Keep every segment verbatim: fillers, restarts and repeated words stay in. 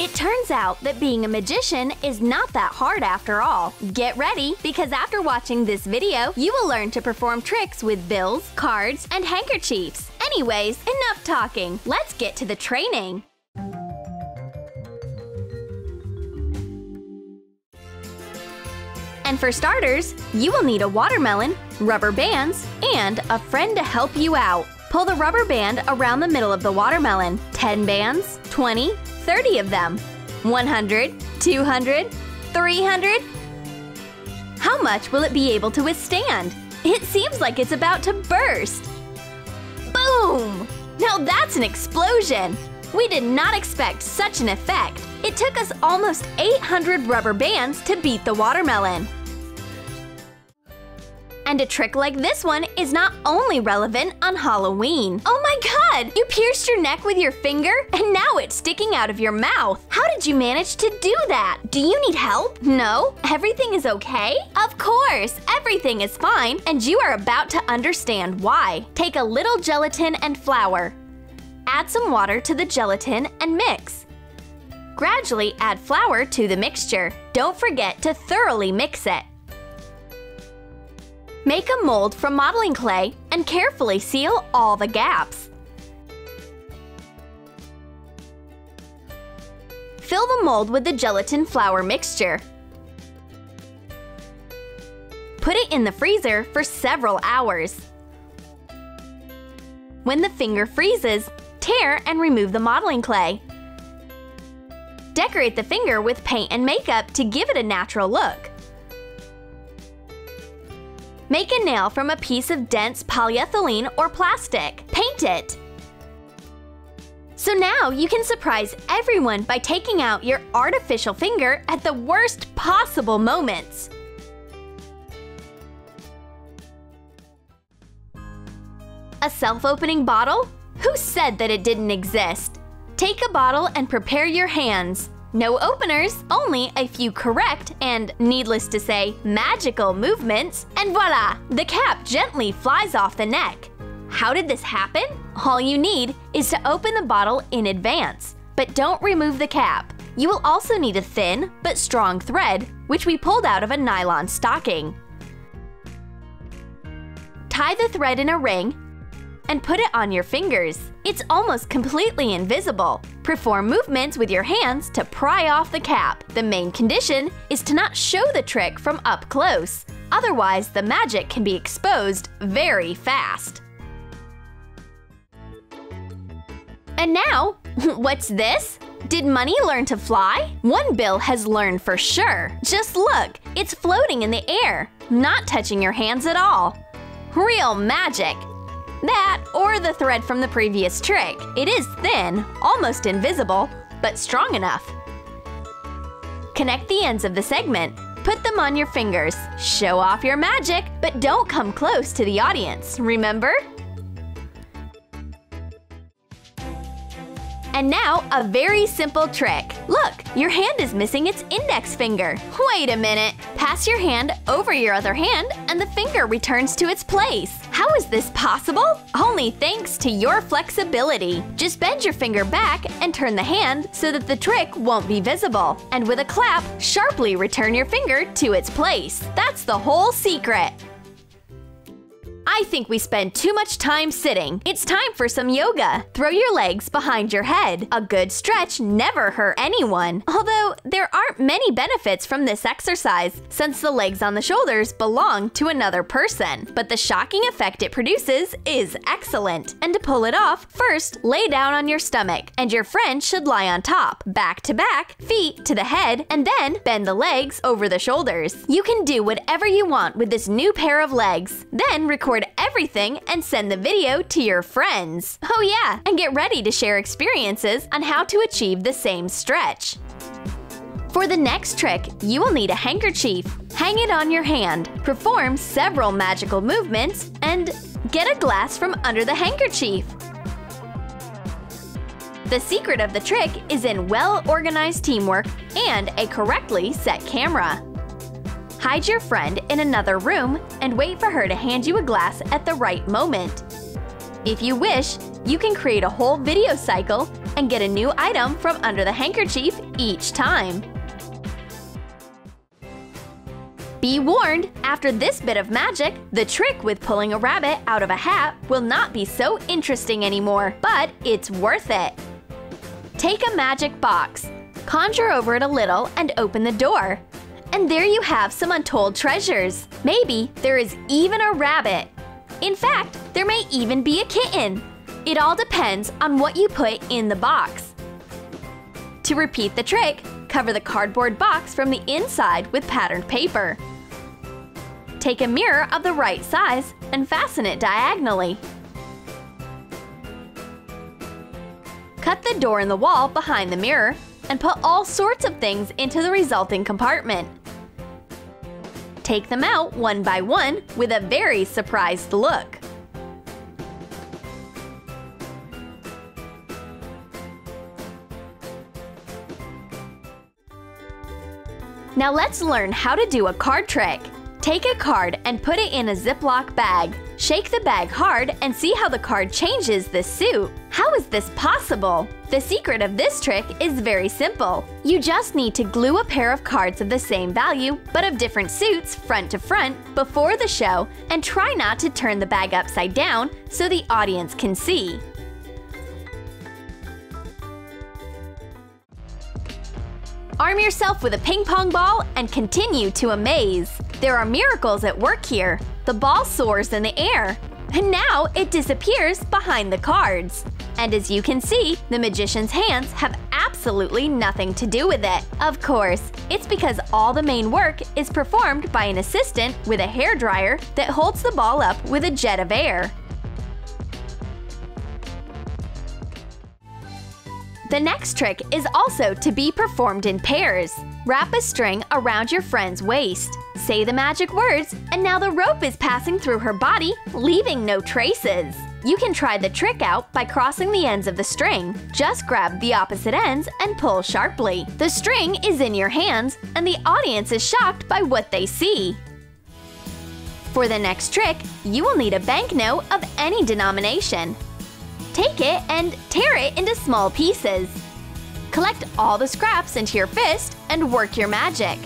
It turns out that being a magician is not that hard after all. Get ready, because after watching this video, you will learn to perform tricks with bills, cards, and handkerchiefs. Anyways, enough talking. Let's get to the training. And for starters, you will need a watermelon, rubber bands, and a friend to help you out. Pull the rubber band around the middle of the watermelon. ten bands, twenty, thirty of them. one hundred, two hundred, three hundred. How much will it be able to withstand? It seems like it's about to burst. Boom! Now that's an explosion! We did not expect such an effect. It took us almost eight hundred rubber bands to beat the watermelon. And a trick like this one is not only relevant on Halloween. Oh my god! You pierced your neck with your finger, and now it's sticking out of your mouth. How did you manage to do that? Do you need help? No? Everything is okay? Of course! Everything is fine, and you are about to understand why. Take a little gelatin and flour. Add some water to the gelatin and mix. Gradually add flour to the mixture. Don't forget to thoroughly mix it. Make a mold from modeling clay and carefully seal all the gaps. Fill the mold with the gelatin flour mixture. Put it in the freezer for several hours. When the finger freezes, tear and remove the modeling clay. Decorate the finger with paint and makeup to give it a natural look. Make a nail from a piece of dense polyethylene or plastic. Paint it! So now you can surprise everyone by taking out your artificial finger at the worst possible moments. A self-opening bottle? Who said that it didn't exist? Take a bottle and prepare your hands. No openers, only a few correct and, needless to say, magical movements, and voila! The cap gently flies off the neck. How did this happen? All you need is to open the bottle in advance, but don't remove the cap. You will also need a thin but strong thread, which we pulled out of a nylon stocking. Tie the thread in a ring and put it on your fingers. It's almost completely invisible. Perform movements with your hands to pry off the cap. The main condition is to not show the trick from up close. Otherwise, the magic can be exposed very fast. And now, what's this? Did money learn to fly? One bill has learned for sure. Just look, it's floating in the air, not touching your hands at all. Real magic! That or the thread from the previous trick. It is thin, almost invisible, but strong enough. Connect the ends of the segment. Put them on your fingers. Show off your magic, but don't come close to the audience, remember? And now, a very simple trick. Look, your hand is missing its index finger. Wait a minute. Pass your hand over your other hand and the finger returns to its place. How is this possible? Only thanks to your flexibility. Just bend your finger back and turn the hand so that the trick won't be visible. And with a clap, sharply return your finger to its place. That's the whole secret. I think we spend too much time sitting. It's time for some yoga. Throw your legs behind your head. A good stretch never hurt anyone. Although, there aren't many benefits from this exercise, since the legs on the shoulders belong to another person. But the shocking effect it produces is excellent. And to pull it off, first lay down on your stomach, and your friend should lie on top, back to back, feet to the head, and then bend the legs over the shoulders. You can do whatever you want with this new pair of legs. Then record everything and send the video to your friends. Oh yeah, and get ready to share experiences on how to achieve the same stretch. For the next trick, you will need a handkerchief. Hang it on your hand, perform several magical movements, and get a glass from under the handkerchief. The secret of the trick is in well-organized teamwork and a correctly set camera. Hide your friend in another room and wait for her to hand you a glass at the right moment. If you wish, you can create a whole video cycle and get a new item from under the handkerchief each time. Be warned, after this bit of magic, the trick with pulling a rabbit out of a hat will not be so interesting anymore, but it's worth it. Take a magic box, conjure over it a little, and open the door. And there you have some untold treasures. Maybe there is even a rabbit. In fact, there may even be a kitten. It all depends on what you put in the box. To repeat the trick, cover the cardboard box from the inside with patterned paper. Take a mirror of the right size and fasten it diagonally. Cut the door in the wall behind the mirror and put all sorts of things into the resulting compartment. Take them out one by one with a very surprised look. Now let's learn how to do a card trick. Take a card and put it in a Ziploc bag. Shake the bag hard and see how the card changes the suit. How is this possible? The secret of this trick is very simple. You just need to glue a pair of cards of the same value but of different suits front to front before the show and try not to turn the bag upside down so the audience can see. Arm yourself with a ping pong ball and continue to amaze. There are miracles at work here. The ball soars in the air, and now it disappears behind the cards. And as you can see, the magician's hands have absolutely nothing to do with it. Of course, it's because all the main work is performed by an assistant with a hairdryer that holds the ball up with a jet of air. The next trick is also to be performed in pairs. Wrap a string around your friend's waist. Say the magic words, and now the rope is passing through her body, leaving no traces. You can try the trick out by crossing the ends of the string. Just grab the opposite ends and pull sharply. The string is in your hands, and the audience is shocked by what they see. For the next trick, you will need a banknote of any denomination. Take it and tear it into small pieces. Collect all the scraps into your fist and work your magic.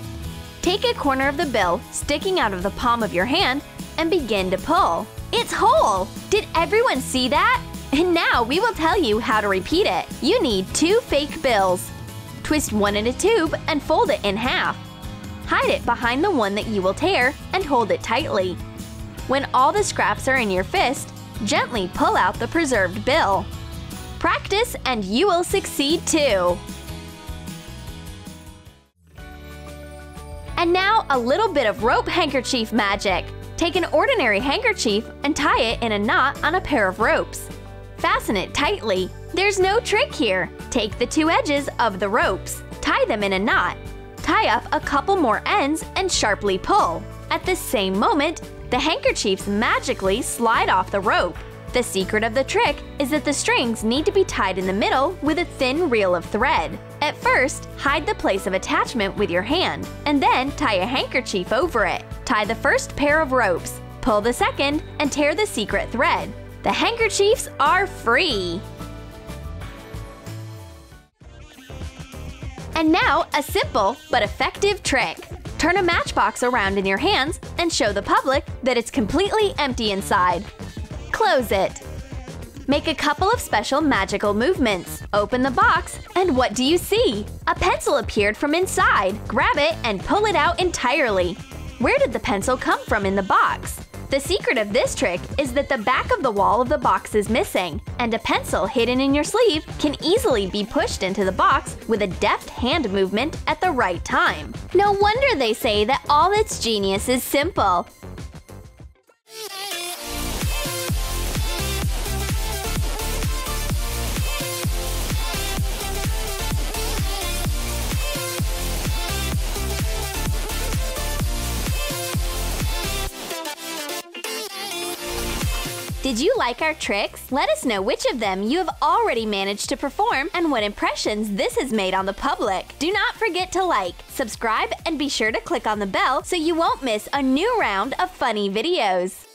Take a corner of the bill sticking out of the palm of your hand and begin to pull. It's whole! Did everyone see that? And now we will tell you how to repeat it. You need two fake bills. Twist one in a tube and fold it in half. Hide it behind the one that you will tear and hold it tightly. When all the scraps are in your fist, gently pull out the preserved bill. Practice and you will succeed too! And now a little bit of rope handkerchief magic. Take an ordinary handkerchief and tie it in a knot on a pair of ropes. Fasten it tightly. There's no trick here. Take the two edges of the ropes. Tie them in a knot. Tie up a couple more ends and sharply pull. At the same moment, the handkerchiefs magically slide off the rope. The secret of the trick is that the strings need to be tied in the middle with a thin reel of thread. At first, hide the place of attachment with your hand, and then tie a handkerchief over it. Tie the first pair of ropes, pull the second, and tear the secret thread. The handkerchiefs are free! And now, a simple but effective trick. Turn a matchbox around in your hands and show the public that it's completely empty inside. Close it. Make a couple of special magical movements. Open the box, and what do you see? A pencil appeared from inside. Grab it and pull it out entirely. Where did the pencil come from in the box? The secret of this trick is that the back of the wall of the box is missing, and a pencil hidden in your sleeve can easily be pushed into the box with a deft hand movement at the right time. No wonder they say that all that's genius is simple. Did you like our tricks? Let us know which of them you have already managed to perform and what impressions this has made on the public. Do not forget to like, subscribe, and be sure to click on the bell so you won't miss a new round of funny videos.